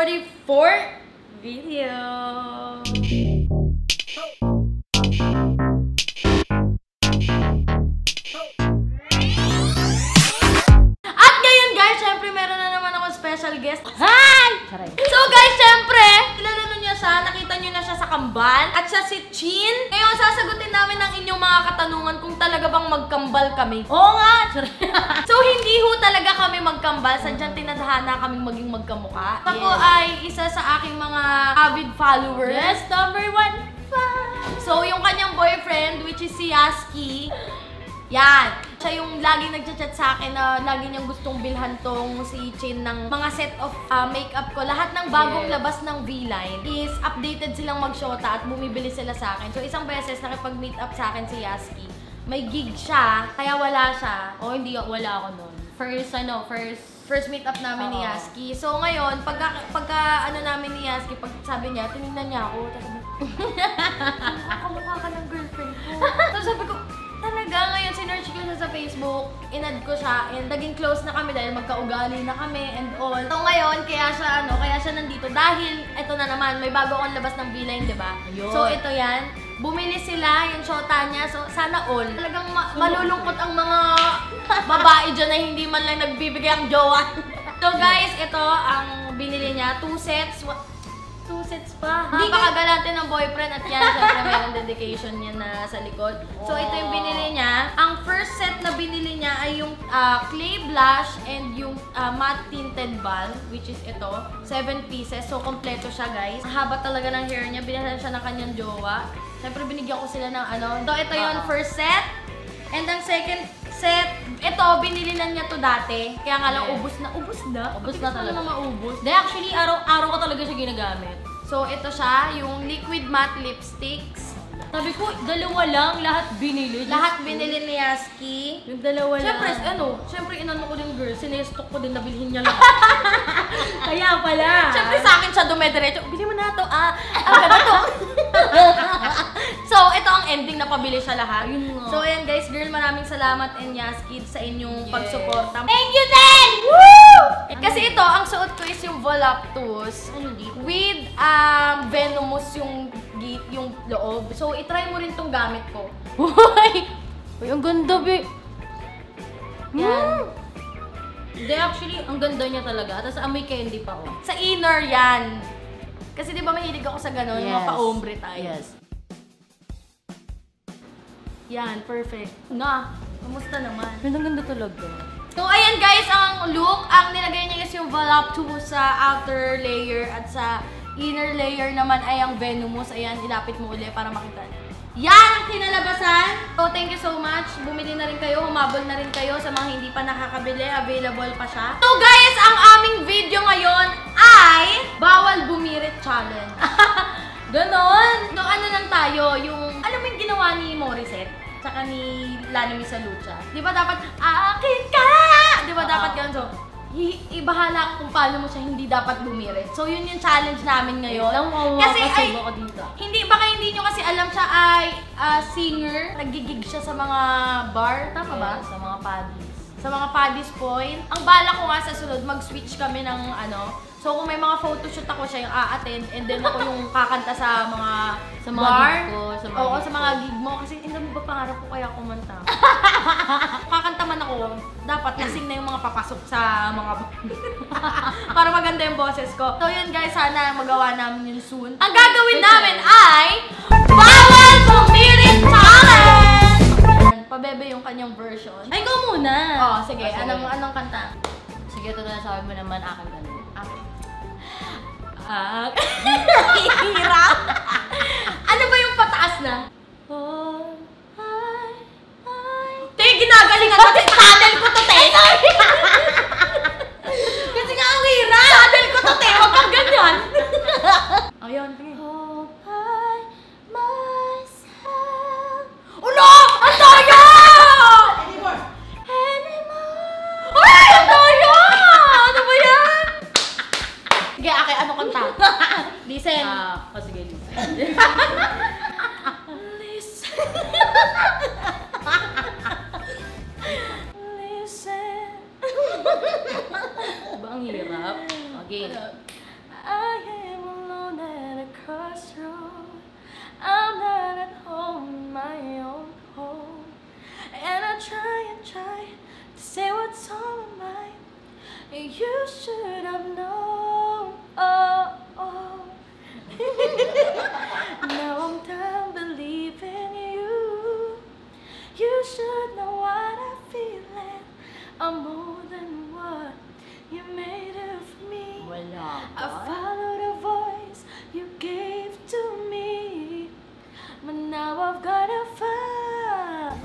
44 video. At ngayon guys, syempre meron na naman akong special guest. Hi! So guys, syempre, kilala niyo siya, nakita niyo na siya sa Kamban at siya si Chin. Ngayon, sasagutin namin ang inyong mga katanungan kung talaga bang magkambal kami. Oo nga! So, hindi ho talaga kami magkambal. Sadyang tinadhana kaming maging magkamukha. Ako ay isa sa aking mga avid followers. Yes, number 1 fan. So, yung kanyang boyfriend, which is si Yasky, yan. Siya yung laging nagchat-chat sa akin na lagi niyang gustong bilhan tong si Chin ng mga set of makeup ko. Lahat ng bagong labas ng V-Line is updated silang mag-shota at bumibili sila sa akin. So isang beses nakipag-meet up sa akin si Yasky. May gig siya, kaya wala siya. O hindi, wala ako nun. First meet up namin ni Yasky. So ngayon, pagka ano namin ni Yasky, pag sabi niya, tinignan niya ako. Kamukha ka ng girlfriend ko. So sabi ko, talaga, ngayon sinerch ko siya sa Facebook, in-add ko siya, and naging close na kami dahil magkaugali na kami and all. So ngayon, kaya siya nandito dahil eto na naman, may bago akong labas ng V-Line, diba? So ito yan, bumili sila, yung shota niya, so sana all. Talagang malulungkot ang mga babae dyan na hindi man lang nagbibigay ang jowa. So guys, ito ang binili niya, 2 sets. Two sets pa. Hindi pakagalatin ng boyfriend at yan, syempre mayroong dedication niya na sa likod. So ito yung binili niya. Ang first set na binili niya ay yung clay blush and yung matte tinted balm, which is ito, 7 pieces. So kompleto siya guys. Haba talaga ng hair niya, binigyan siya ng kanyang jowa. Syempre binigyan ko sila ng ano. So ito yung first set. And then second set, ito, binili lang niya to dati. Kaya nga lang, ubus na talaga. Ubus na maubos. Dahil actually, araw-araw ko talaga siya ginagamit. So, ito siya, yung liquid matte lipsticks. Sabi ko, dalawa lang, lahat binili. Lahat binili ni Yasky. Yung dalawa lang. Siyempre, ano, inano ko din girl, sinestock ko din, nabilhin niya lang. Kaya pala. Siyempre, sa akin siya dumediretso. Bili mo na to, ganito. So, ito ang ending na pabili siya lahat. So, ayan guys, girl, maraming salamat and Yasky sa inyong pagsuporta. Thank you din! Woo! Kasi ito, ang suot ko is yung voluptuous with venomous yung loob. So, itry mo rin tong gamit ko. Uy! Uy, ang ganda, be! Yan. Hindi, actually, ang ganda niya talaga. Tapos, amoy candy pa ko. Sa inner, yan. Kasi di ba mahilig ako sa gano'n, mapa-ombre tayo. Yes. Yan, perfect. Na, kamusta naman? Ganda talaga. So, ayan guys, ang look. Ang nilagay niya is yung voluptuous sa outer layer at sa inner layer naman ay ang venomous. Ayan, ilapit mo ulit para makita. Yan ang kinalabasan! So, thank you so much. Bumili na rin kayo, humabol na rin kayo sa mga hindi pa nakakabili. Available pa siya. So, guys, ang aming video ngayon ay Bawal Bumirit Challenge. Ganon! So, ano lang tayo, yung alam mo yung ginawa ni Morissette? Tsaka ni Lani Misalucha. Di ba dapat, akin ka! Di ba dapat ganun? So, ibahala kung paano mo siya hindi dapat bumirit. So, yun yung challenge namin ngayon. Kasi, ay, hindi nyo kasi alam siya ay singer. Nagigig siya sa mga bar. Tama ba? Sa mga Paddles. Sa mga Paddle's Point. Ang bala ko nga sa sunod, mag-switch kami ng ano. So, kung may mga photoshoot ako, siya yung a-attend, and then ako yung kakanta sa mga bar. Oo, sa mga gig mo. Kasi, hindi mo ba pangarap ko kaya kumanta? Kakanta man ako, dapat lasing na yung mga papasok sa mga bar. Para maganda yung boses ko. So, yun guys, sana magawa namin yun soon. Ang gagawin namin ay Bawal Bumirit Challenge! Pabebe yung kanyang version. Ay, go muna! Oo, sige. Anong kanta? Sige, ito na sabi mo naman, akin ganun. Hirap! Ano ba yung pataas na? Oh, hi. Te, ginagalingan ko. Te, saddle ko to, te. Kasi nga ang hirap. Saddle ko to, te. Huwag kang ganyan. Ayun, te. Oh, hi, myself. Ulo! Ang tayo! Listen. Sige, listen. Listen. Listen. Ba ang hirap? Okay. I am alone at a crossroad. I'm not at home in my own home. And I try and try to say what's on my mind. You should have known. Oh, oh. Now I'm done believing you. You should know what I feel, and I'm more than what you made of me. Wala ba? I followed a voice you gave to me, but now I've gotta find,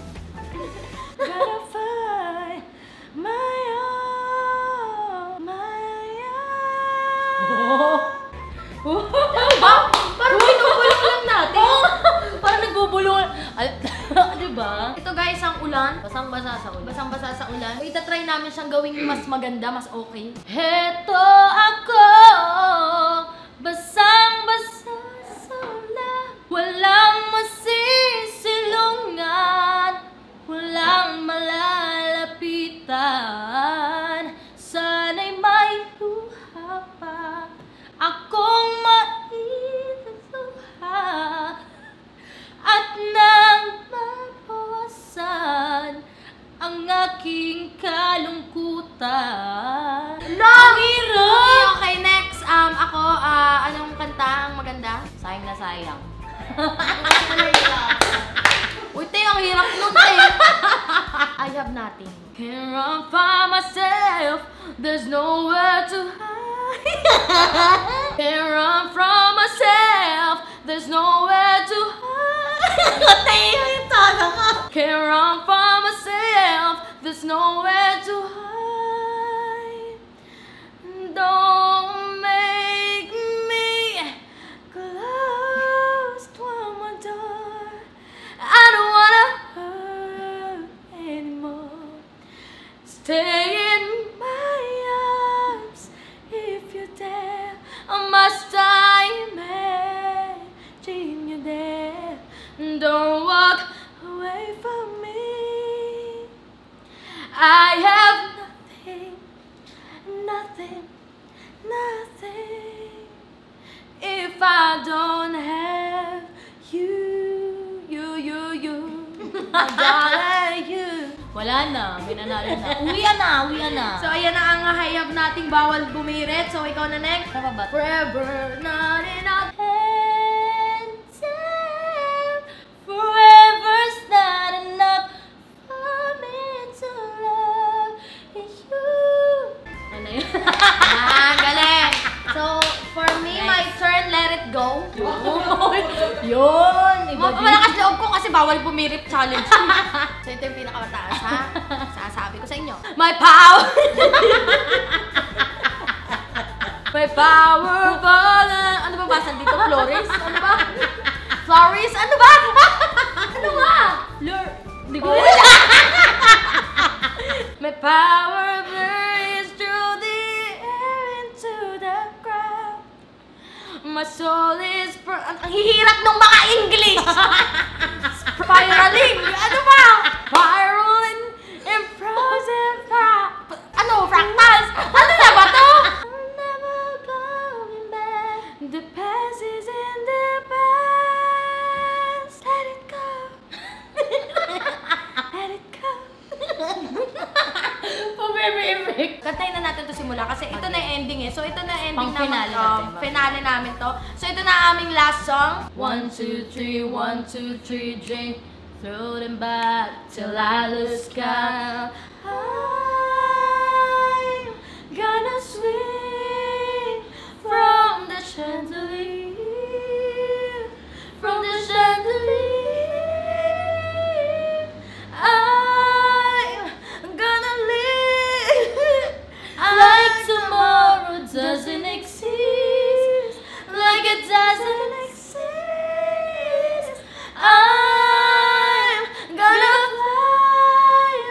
gotta find my own, my own. Diba? Parang binubulong lang natin. Parang nagbubulong. Diba? Ito guys, ang ulan. Basang-basa sa ulan. Basang-basa sa ulan. Itatry namin siyang gawing mas maganda, mas okay. Heto ako, basang-basa sa ulan. Walang masisilungan, walang malalapitan. Sana'y may luha pa akong maitatuha at nang mabawasan ang aking kalungkutan. Ang hirap! Okay, next. Ako, anong kanta ang maganda? Sayang na sayang. Uy, te, ang hirap nun, te. I have nothing. Can't run by myself. There's nowhere to hide. Can't run from myself. There's nowhere to hide. Can't run from myself. There's nowhere to hide. Don't make me close to my door. I don't wanna hurt anymore. Stay in my arms if you dare. I must imagine you there. Don't walk away from me. I have nothing, nothing, nothing if I don't have you, you. I gotta you. Wala na, binanalo na. Uwian na, uwian na. So ayan na ang hayab nating bawal bumirit. So ikaw na next. Forever not enough. Forever's not enough for me to love you. Ano yun? Galing. So for me, my turn, let it go. Yun. Malakas loob ko kasi bawal bumirip challenge. So ito yung pinakamataas, ha? Sasabi ko sa inyo. My power! My power ba? Ano ba basan dito? Flores? Ano ba? Flores? Ano ba? Ano nga? Lure? Hindi ko wala. My power burns through the air into the crowd. My soul is... Ang hihirap nung mga English! Spiraling! Ano ba? Spiraling and frozen ano? Fractals? Ano na ba to? I'm never going back. The past is in the past. Let it go. Let it go. Pumimimik. Kantayin na natin to simula kasi ito na ending eh. So ito na ending naman to. Finale namin to. So ito na aming last song. 1, 2, 3, 1, 2, 3, drink. Throw them back till I lose count. I'm gonna swing from the chandelier. From the chandelier. Like tomorrow doesn't exist, like it doesn't exist. I'm gonna fly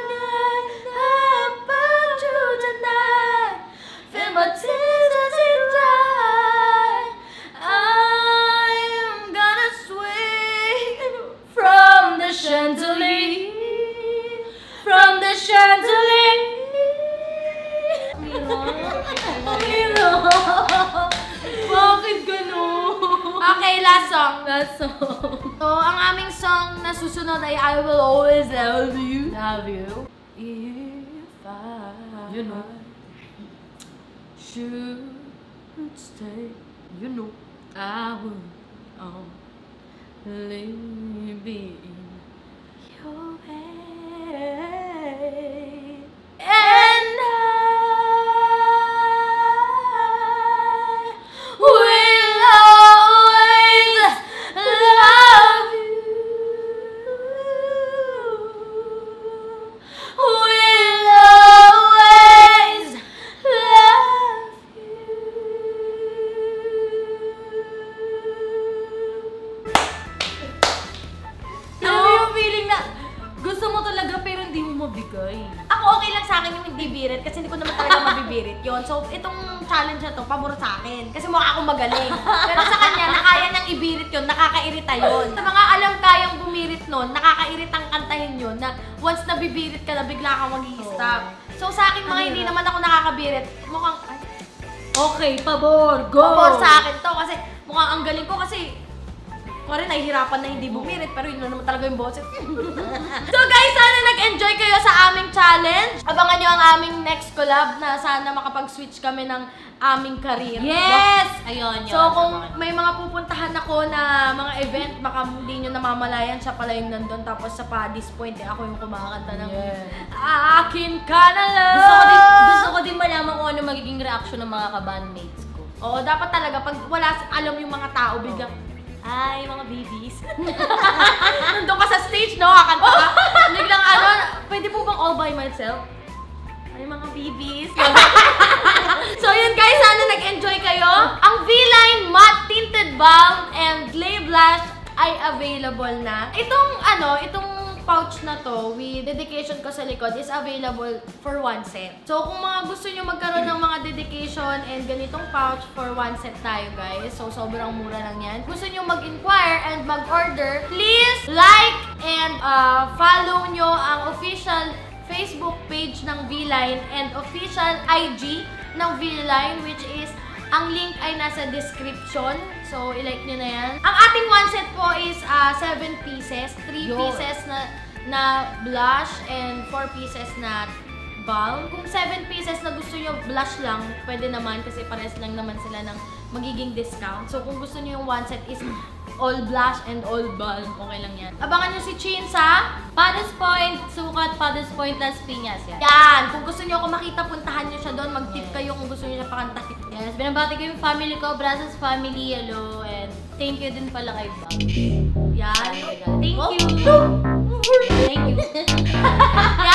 up to the night, feel my tears as it dry. I'm gonna swing from the chandelier, from the chandelier. Pumiro! Okay, last song. Last song. So, ang aming song na susunod ay I Will Always Love You. Love you. If I, you know, should stay, you know, I will only be in your way. Ako okay lang sa akin yung magbibirit kasi hindi ko naman talaga mabibirit yun. So, itong challenge na to, pabor sa akin. Kasi mukha akong magaling. Pero sa kanya, nakaya niyang ibirit yun, nakakairita yun. Sa mga alam kayang bumirit nun, nakakairitang kantahin yun na once nabibirit ka na, bigla kang mag-i-stop. So, sa akin mga hindi naman ako nakakabirit, mukhang... Ay. Okay, pabor, go! Pabor sa akin to kasi mukhang ang galing ko kasi... Kung rin, nahihirapan na hindi bumirit, pero yun naman talaga yung boses. So guys, sana nag-enjoy kayo sa aming challenge. Abangan nyo ang aming next collab na sana makapag-switch kami ng aming career. Yes! Ayun yun. So kung may mga pupuntahan ako na mga event, baka hindi nyo namamalayan, siya pala yung nandun. Tapos sa Paddle's Point, eh, ako yung kumakanta ng Akin Ka Na Lang! Gusto ko din malaman kung ano magiging reaction ng mga kabandmates ko. Oo, dapat talaga. Pag wala, alam yung mga tao, bigla. Ay, mga babies. Nandun ka sa stage, no? Kakanta ka. Biglang ano, pwede po bang all by myself? Ay, mga babies. So, yun guys, sana nag-enjoy kayo. Ang V-Line Matte Tinted Balm and Lip Lash ay available na. Itong ano, itong pouch na to with dedication ko sa likod is available for 1 set. So, kung mga gusto nyo magkaroon ng mga dedication and ganitong pouch for 1 set tayo, guys. So, sobrang mura lang yan. Gusto nyo mag-inquire and mag-order, please like and follow nyo ang official Facebook page ng V-Line and official IG ng V-Line, which is ang link ay nasa description. So, ilike nyo na yan. Ang ating 1 set po is 7 pieces. 3 pieces na blush and 4 pieces na balm. Kung 7 pieces na gusto nyo blush lang, pwede naman kasi pares lang naman sila ng magiging discount. So, kung gusto nyo yung 1 set is all blush and all balm, okay lang yan. Abangan nyo si Chin sa Paddle's Point, sukat Paddle's Point, Las Piñas. Yan! Kung gusto nyo ako makita, puntahan nyo siya doon. Mag-tip kayo kung gusto nyo siya pakantahin. Yes, binabati ko yung family ko, Brazos family, hello, and thank you din pala kay Bang. Yan, thank you! Thank you!